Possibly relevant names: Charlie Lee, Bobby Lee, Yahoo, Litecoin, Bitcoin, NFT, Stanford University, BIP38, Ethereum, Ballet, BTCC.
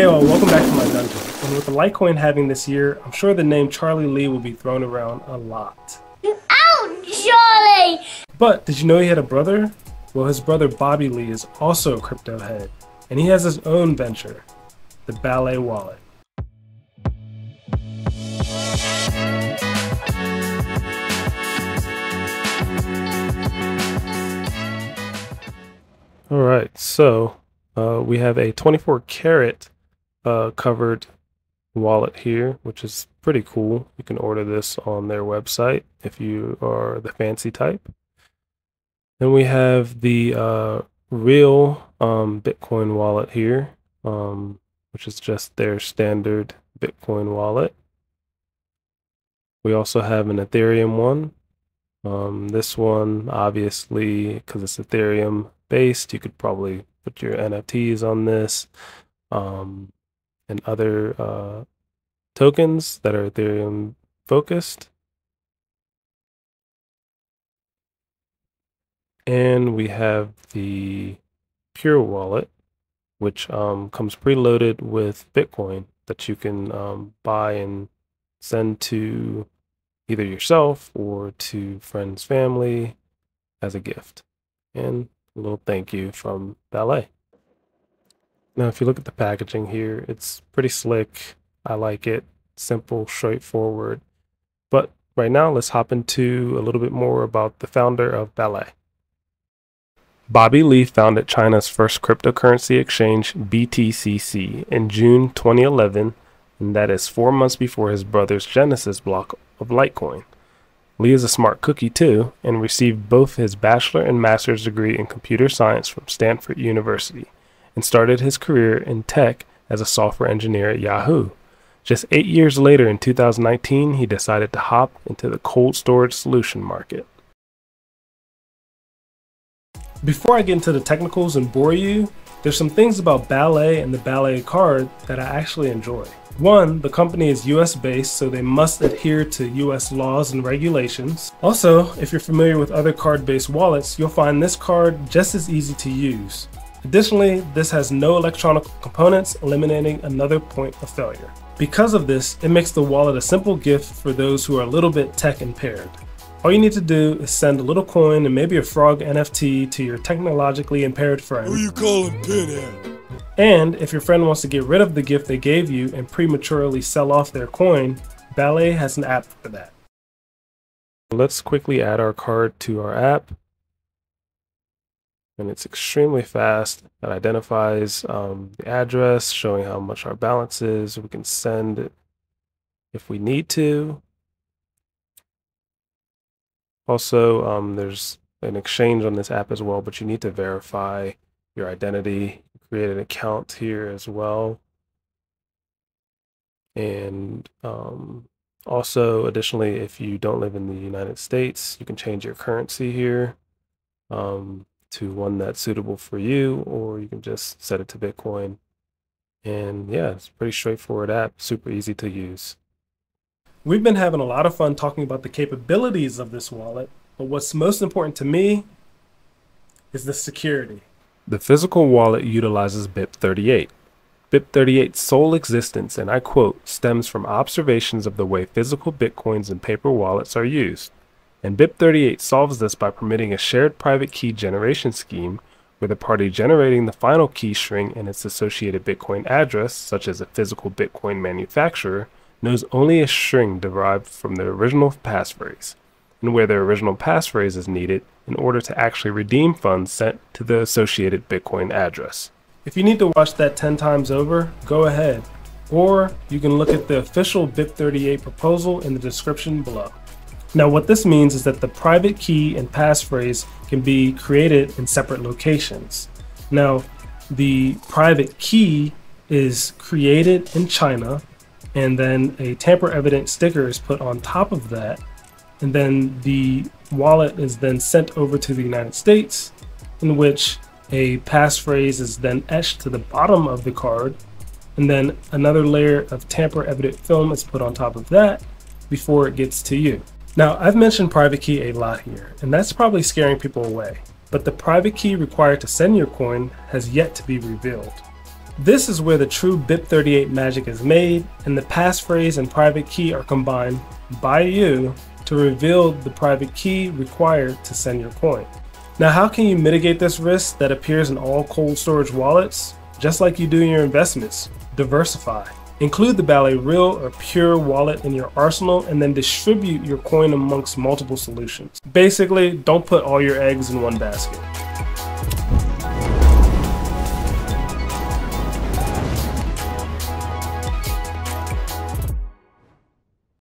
Hey all, welcome back to my dungeon. And with the Litecoin halving this year, I'm sure the name Charlie Lee will be thrown around a lot. Ow, Charlie! But did you know he had a brother? Well, his brother Bobby Lee is also a crypto head, and he has his own venture, the Ballet wallet. All right, so we have a 24-karat covered wallet here, which is pretty cool. You can order this on their website if you are the fancy type. Then we have the real Bitcoin wallet here, which is just their standard Bitcoin wallet. We also have an Ethereum one. This one, obviously, because it's Ethereum based, you could probably put your NFTs on this and other tokens that are Ethereum focused. And we have the Pure wallet, which comes preloaded with Bitcoin that you can buy and send to either yourself or to friends, family as a gift. And a little thank you from Ballet. Now, if you look at the packaging here, it's pretty slick. I like it. Simple, straightforward. But right now, let's hop into a little bit more about the founder of Ballet. Bobby Lee founded China's first cryptocurrency exchange, BTCC, in June 2011, and that is 4 months before his brother's Genesis block of Litecoin. Lee is a smart cookie too, and received both his bachelor and master's degree in computer science from Stanford University, and started his career in tech as a software engineer at Yahoo. Just 8 years later, in 2019, he decided to hop into the cold storage solution market. Before I get into the technicals and bore you, there's some things about Ballet and the Ballet card that I actually enjoy. One, the company is US based, so they must adhere to US laws and regulations. Also, if you're familiar with other card-based wallets, you'll find this card just as easy to use. Additionally, this has no electronic components, eliminating another point of failure. Because of this, it makes the wallet a simple gift for those who are a little bit tech impaired. All you need to do is send a little coin and maybe a frog NFT to your technologically impaired friend. Who you calling pinhead? And if your friend wants to get rid of the gift they gave you and prematurely sell off their coin, Ballet has an app for that. Let's quickly add our card to our app. And it's extremely fast. It identifies the address, showing how much our balance is. We can send it if we need to. Also, there's an exchange on this app as well, but you need to verify your identity. Create an account here as well, and also additionally, if you don't live in the United States, you can change your currency here to one that's suitable for you, or you can just set it to Bitcoin. And yeah, it's a pretty straightforward app, super easy to use. We've been having a lot of fun talking about the capabilities of this wallet, but what's most important to me is the security. The physical wallet utilizes BIP38. BIP38's sole existence, and I quote, stems from observations of the way physical bitcoins and paper wallets are used. And BIP38 solves this by permitting a shared private key generation scheme where the party generating the final key string and its associated bitcoin address, such as a physical bitcoin manufacturer, knows only a string derived from their original passphrase, and where their original passphrase is needed in order to actually redeem funds sent to the associated Bitcoin address. If you need to watch that 10 times over, go ahead, or you can look at the official BIP38 proposal in the description below. Now, what this means is that the private key and passphrase can be created in separate locations. Now, the private key is created in China, and then a tamper-evident sticker is put on top of that, and then the wallet is then sent over to the United States, in which a passphrase is then etched to the bottom of the card, and then another layer of tamper-evident film is put on top of that before it gets to you. Now, I've mentioned private key a lot here, and that's probably scaring people away, but the private key required to send your coin has yet to be revealed. This is where the true BIP38 magic is made, and the passphrase and private key are combined by you to reveal the private key required to send your coin. Now, how can you mitigate this risk that appears in all cold storage wallets? Just like you do in your investments, diversify. Include the Ballet real or pure wallet in your arsenal, and then distribute your coin amongst multiple solutions. Basically, don't put all your eggs in one basket.